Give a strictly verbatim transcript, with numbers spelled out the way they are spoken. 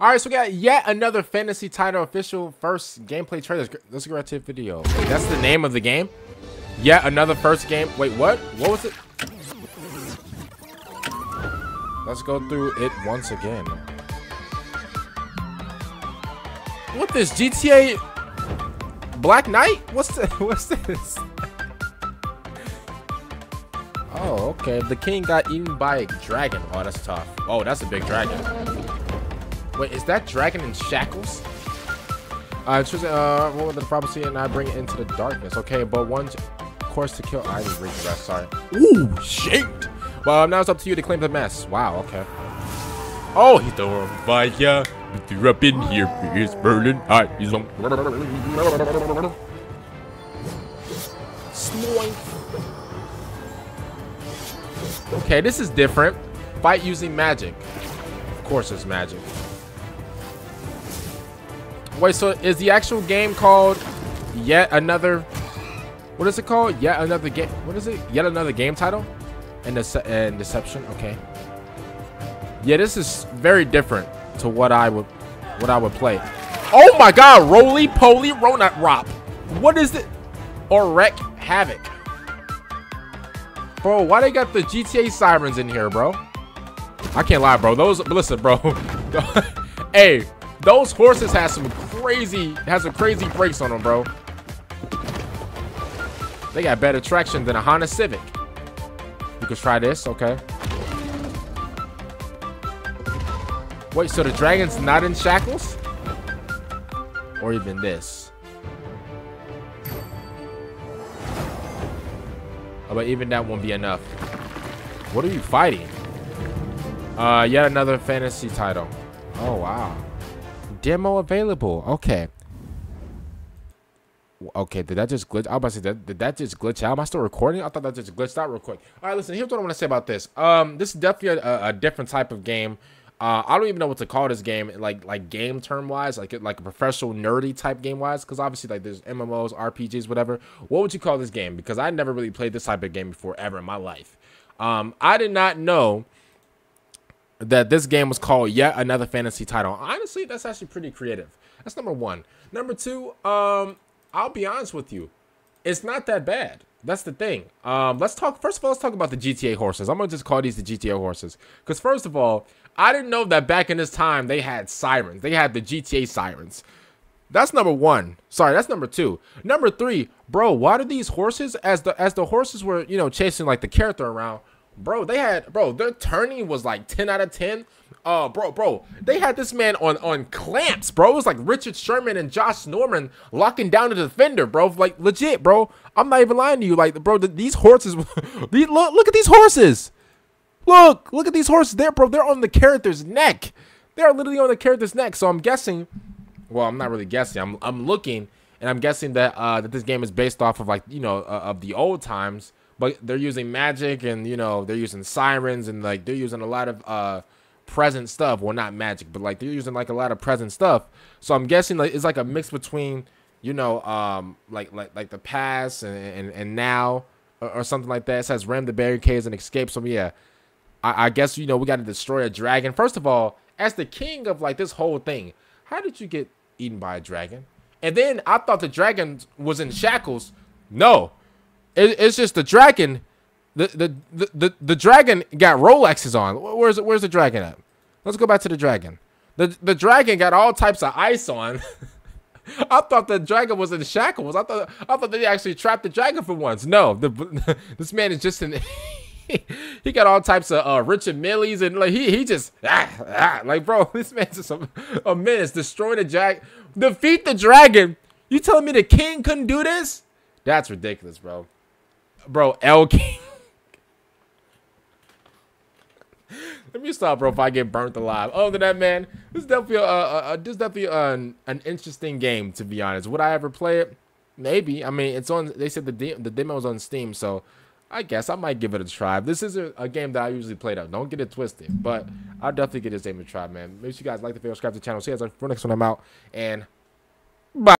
All right, so we got yet another fantasy title official first gameplay trailer. Let's go right to the video. Wait, that's the name of the game? Yet another first game. Wait, what? What was it? Let's go through it once again. What this G T A Black Knight? What's the, what's this? Oh, okay. The king got eaten by a dragon. Oh, that's tough. Oh, that's a big dragon. Wait, is that dragon in shackles? Uh, choose, uh, what the prophecy and I bring it into the darkness. Okay, but one course to kill. I didn't read that. Sorry. Ooh, shaked. Well, now it's up to you to claim the mess. Wow. Okay. Oh, he's throwing a fire. You're up in here. It's burning hot. He's on. Okay, this is different. Fight using magic. Of course it's magic. Wait, so is the actual game called Yet Another? What is it called? Yet Another Game. What is it? Yet Another Game Title and, dece and Deception. Okay. Yeah, this is very different to what I would what I would play. Oh my God! Roly Poly Ronut Rop. What is it? Or Wreck Havoc. Bro, why they got the G T A sirens in here, bro? I can't lie, bro. Those, listen, bro. Hey, those horses has some crazy, has some crazy brakes on them, bro. They got better traction than a Honda Civic. You could try this, okay? Wait, so the dragon's not in shackles, or even this? Oh, but even that won't be enough. What are you fighting? Uh, yet another fantasy title. Oh, wow. Demo available. Okay. Okay, did that just glitch? I was about to say, that, did that just glitch out? Am I still recording? I thought that just glitched out real quick. All right, listen, here's what I want to say about this. Um, this is definitely a, a different type of game. Uh, I don't even know what to call this game, like like game term wise, like like a professional nerdy type game wise, because obviously like there's M M Os, R P Gs, whatever. What would you call this game? Because I never really played this type of game before ever in my life. Um, I did not know that this game was called Yet Another Fantasy Title. Honestly, that's actually pretty creative. That's number one. Number two, um, I'll be honest with you, it's not that bad. That's the thing. Um, let's talk. First of all, let's talk about the G T A horses. I'm gonna just call these the G T A horses, because first of all, I didn't know that back in this time they had sirens. They had the G T A sirens. That's number one. Sorry, that's number two. Number three, bro. Why do these horses, as the as the horses were, you know, chasing like the character around? Bro, they had, bro, their turning was like ten out of ten. Uh, bro, bro, they had this man on, on clamps, bro. It was like Richard Sherman and Josh Norman locking down the defender, bro. Like, legit, bro. I'm not even lying to you. Like, bro, the, these horses, these, look, look at these horses. Look, look at these horses there, bro. They're on the character's neck. They're literally on the character's neck. So I'm guessing, well, I'm not really guessing. I'm, I'm looking, and I'm guessing that, uh, that this game is based off of, like, you know, uh, of the old times. But they're using magic, and, you know, they're using sirens, and, like, they're using a lot of uh, present stuff. Well, not magic, but, like, they're using, like, a lot of present stuff. So I'm guessing, like, it's, like, a mix between, you know, um, like, like, like the past and, and, and now or, or something like that. It says ram the barricades and escape. So, yeah, I, I guess, you know, we got to destroy a dragon. First of all, as the king of, like, this whole thing, how did you get eaten by a dragon? And then I thought the dragon was in shackles. No. It's just the dragon, the, the the the the dragon got Rolexes on. Where's where's the dragon at? Let's go back to the dragon. The the dragon got all types of ice on. I thought the dragon was in shackles. I thought I thought they actually trapped the dragon for once. No, the, this man is just in. He got all types of uh, Richard Millie's, and like he he just ah, ah, like, bro, this man's just a, a menace. Destroy the dragon, defeat the dragon. You telling me the king couldn't do this? That's ridiculous, bro. Bro, L King. Let me stop, bro, if I get burnt alive. Other than that, man, this is definitely, a, a, a, this is definitely an, an interesting game, to be honest. Would I ever play it? Maybe. I mean, it's on. They said the, de the demo is on Steam, so I guess I might give it a try. This is a, a game that I usually play, though. Don't get it twisted, but I'll definitely get this game a try, man. Make sure you guys like the video, subscribe to the channel. See you guys for the next one. I'm out, and bye.